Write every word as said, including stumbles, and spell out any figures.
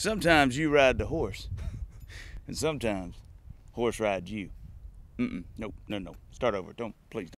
Sometimes you ride the horse, and sometimes horse rides you. Mm-mm. Nope. No, no. Start over. Don't. Please don't.